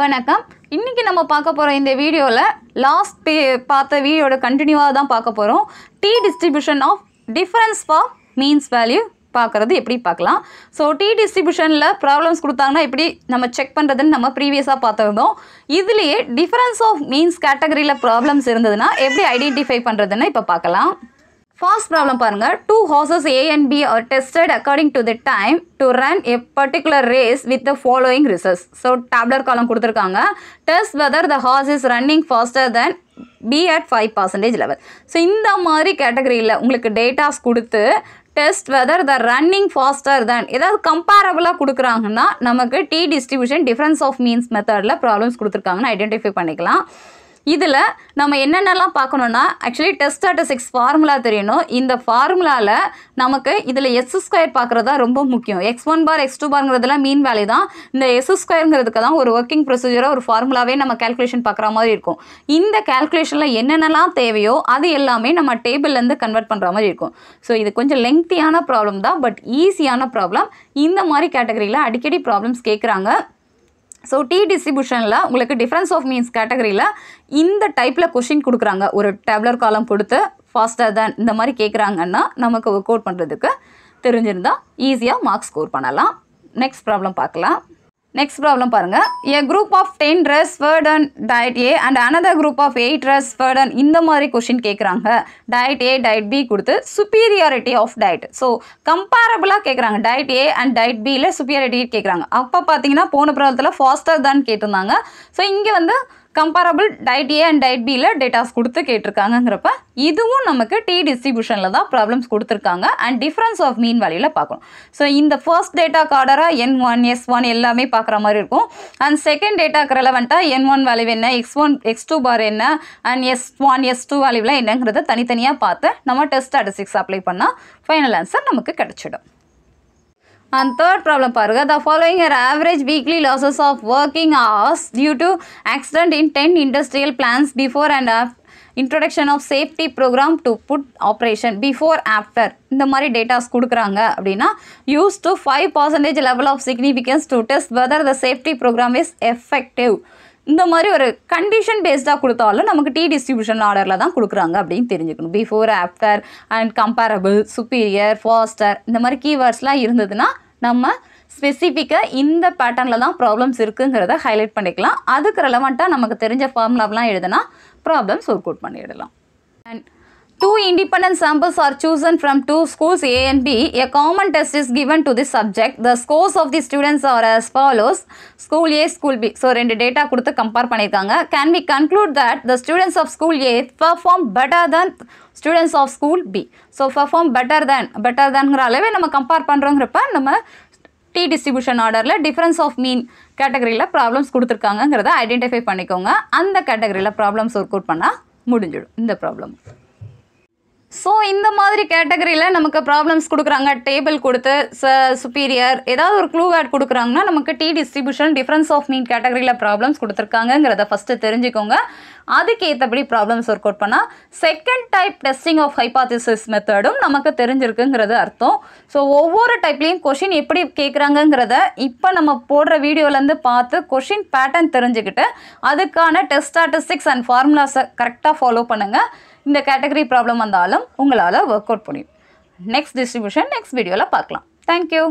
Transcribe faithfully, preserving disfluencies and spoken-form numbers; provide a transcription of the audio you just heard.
வணக்கம். இன்னைக்கு நம்ம பார்க்க போற இந்த வீடியோல லாஸ்ட் பார்த்த வீடியோட கண்டினியூவா தான் பார்க்க போறோம். D distribution of difference for means value பார்க்கறது எப்படி பார்க்கலாம். ஸோ டி டிஸ்ட்ரிபியூஷனில் ப்ராப்ளம்ஸ் கொடுத்தாங்கன்னா எப்படி நம்ம செக் பண்ணுறதுன்னு நம்ம ப்ரீவியஸாக பார்த்துருந்தோம். இதுலேயே டிஃபரன்ஸ் ஆஃப் மீன்ஸ் கேட்டகரியில் ப்ராப்ளம்ஸ் இருந்ததுன்னா எப்படி ஐடென்டிஃபை பண்ணுறதுன்னு இப்போ பார்க்கலாம். ஃபர்ஸ்ட் ப்ராப்ளம் பாருங்கள். Two horses A and B are tested according to the time to run a particular race with the following results. So tabular column கொடுத்துருக்காங்க. Test whether the horse is running faster than B at five percentage level. So இந்த மாதிரி கேட்டகரியில் உங்களுக்கு datas கொடுத்து test whether the running faster than ஏதாவது கம்பேரபிளாக கொடுக்குறாங்கன்னா நமக்கு D distribution difference of means மெத்தடில் ப்ராப்ளம்ஸ் கொடுத்துருக்காங்கன்னு ஐடென்டிஃபை பண்ணிக்கலாம். இதில் நம்ம என்னென்னலாம் பார்க்கணுன்னா ஆக்சுவலி டெஸ்ட் ஸ்டாட்டிஸ்டிக்ஸ் ஃபார்முலா தெரியணும். இந்த ஃபார்முலாவில் நமக்கு இதில் எஸ் ஸ்கொயர் பார்க்குறது தான் ரொம்ப முக்கியம். X one bar X two பார்ங்கிறதுலாம் மீன் வேல்யூ தான். இந்த எஸ் ஸ்கொயருங்கிறதுக்கு தான் ஒரு ஒர்க்கிங் ப்ரொசீஜராக ஒரு ஃபார்முலாவே நம்ம கேல்குலேஷன் பார்க்குற மாதிரி இருக்கும். இந்த கேல்குலேஷனில் என்னென்னலாம் தேவையோ அது எல்லாமே நம்ம டேபிள்லேருந்து கன்வெர்ட் பண்ணுற மாதிரி இருக்கும். ஸோ இது கொஞ்சம் லெங்க்தியான ப்ராப்ளம் தான், பட் ஈஸியான ப்ராப்ளம். இந்த மாதிரி கேட்டகரியில் அடிக்கடி ப்ராப்ளம்ஸ் கேட்குறாங்க. ஸோ டி டிஸ்ட்ரிபியூஷனில் உங்களுக்கு டிஃபரன்ஸ் ஆஃப் மீன்ஸ் கேட்டகரியில் இந்த டைப்பில் கொஷின் கொடுக்குறாங்க. ஒரு டேப்லர் காலம் கொடுத்து ஃபாஸ்டர் தேன் இந்த மாதிரி கேட்குறாங்கன்னா நமக்கு ஒர்க் அவுட் பண்ணுறதுக்கு தெரிஞ்சிருந்தால் ஈஸியாக மார்க்ஸ் ஸ்கோர் பண்ணலாம். நெக்ஸ்ட் ப்ராப்ளம் பார்க்கலாம். நெக்ஸ்ட் ப்ராப்ளம் பாருங்கள். A group of ten rats fed and diet A and another group of eight rats fed and இந்த மாதிரி கொஷின் கேட்குறாங்க. டயட் ஏ டயட் பி கொடுத்து சுப்பீரியாரிட்டி ஆஃப் டயட். ஸோ கம்பேரபிளாக கேட்குறாங்க. டயட் ஏ அண்ட் டயட் பியில் superiority கேட்குறாங்க. அப்போ பார்த்தீங்கன்னா போன ப்ராப்ளத்தில் ஃபாஸ்டர் தான் கேட்டிருந்தாங்க. ஸோ இங்கே வந்து comparable diet A and diet பியில் டேட்டாஸ் கொடுத்து கேட்டிருக்காங்கிறப்ப இதுவும் நமக்கு டி டிஸ்ட்ரிபியூஷனில் தான் ப்ராப்ளம்ஸ் கொடுத்துருக்காங்க. அண்ட் டிஃபரன்ஸ் ஆஃப் மீன் வேல்யூவில் பார்க்கணும். ஸோ இந்த ஃபர்ஸ்ட் டேட்டா கார்டராக என் ஒன் எஸ் ஒன் எல்லாமே பார்க்குற மாதிரி இருக்கும். அண்ட் செகண்ட் டேட்டாக்கு ரெலவெண்ட்டாக என் ஒன் வேல்யூ என்ன, x one x two bar என்ன, and s one s two வேல்யூவில் என்னங்கிறத தனித்தனியாக பார்த்து நம்ம டெஸ்ட் ஸ்டாட்டிஸ்டிக்ஸ் அப்ளை பண்ணால் ஃபைனல் ஆன்சர் நமக்கு கிடச்சிடும். And third problem பாருங்க. The following are average weekly losses of working hours due to accident in ten industrial plants before and after introduction of safety program to put operation before after. இந்த மாதிரி datas கொடுக்குறாங்க அப்படின்னா use to five percentage level of significance to test whether the safety programme is effective. இந்த மாதிரி ஒரு condition பேஸ்டாக கொடுத்தாலும் நமக்கு டி டிஸ்ட்ரிபியூஷன் ஆர்டரில் தான் கொடுக்குறாங்க அப்படின்னு தெரிஞ்சுக்கணும். Before after and comparable superior faster இந்த மாதிரி கீவேர்ட்ஸ்லாம் இருந்ததுன்னா நம்ம ஸ்பெசிஃபிக்காக இந்த பேட்டர்னில் தான் ப்ராப்ளம்ஸ் இருக்குங்கிறத ஹைலைட் பண்ணிக்கலாம். அதுக்கு ரெலவெண்ட்டாக நமக்கு தெரிஞ்ச ஃபார்முலாவெலாம் எழுதுனா ப்ராப்ளம்ஸ் ஒர்க் அவுட் பண்ணிடலாம். And two independent samples are chosen from two schools A and B. A common test is given to this subject. The scores of the students are as follows. School A school B. So ரெண்டு data கொடுத்து compare பண்ணியிருக்காங்க. Can we conclude that the students of school A perform better than students of school B. so perform better than better than ங்கற அளவே நம்ம compare பண்றோம்ங்கறப்ப நம்ம t distribution ஆர்டர்ல difference of mean கேட்டகரியில ப்ராப்ளம்ஸ் கொடுத்திருக்காங்கங்கறதை ஐடென்டிஃபை பண்ணிக்கோங்க. அந்த கேட்டகரியில ப்ராப்ளம்ஸ் ஒர்க் அவுட் பண்ணா முடிஞ்சிடும் இந்த ப்ராப்ளம். ஸோ இந்த மாதிரி கேட்டகரியில் நமக்கு ப்ராப்ளம்ஸ் கொடுக்குறாங்க. டேபிள் கொடுத்து ச சுப்பீரியர் ஏதாவது ஒரு க்ளூ வேர்ட் கொடுக்குறாங்கன்னா நமக்கு D distribution difference of mean கேட்டகரியில் ப்ராப்ளம்ஸ் கொடுத்துருக்காங்கிறத ஃபஸ்ட்டு தெரிஞ்சுக்கோங்க. அதுக்கேற்றபடி ப்ராப்ளம்ஸ் ஒர்க் அவுட் பண்ணால் second type testing of hypothesis மெத்தடும் நமக்கு தெரிஞ்சிருக்குங்கிறது அர்த்தம். ஸோ ஒவ்வொரு டைப்லேயும் கொஷின் எப்படி கேட்குறாங்கங்கிறத இப்போ நம்ம போடுற வீடியோலேருந்து பார்த்து கொஷின் பேட்டர்ன் தெரிஞ்சுக்கிட்டு அதுக்கான டெஸ்ட் ஸ்டாட்டிஸ்டிக்ஸ் அண்ட் ஃபார்முலாஸை கரெக்டாக ஃபாலோ பண்ணுங்கள். இந்த கேட்டகரி ப்ராப்ளம் வந்தாலும் உங்களால் ஒர்க் அவுட் பண்ணிடும். நெக்ஸ்ட் டிஸ்ட்ரிபியூஷன் நெக்ஸ்ட் வீடியோவில் பார்க்கலாம். தேங்க்யூ.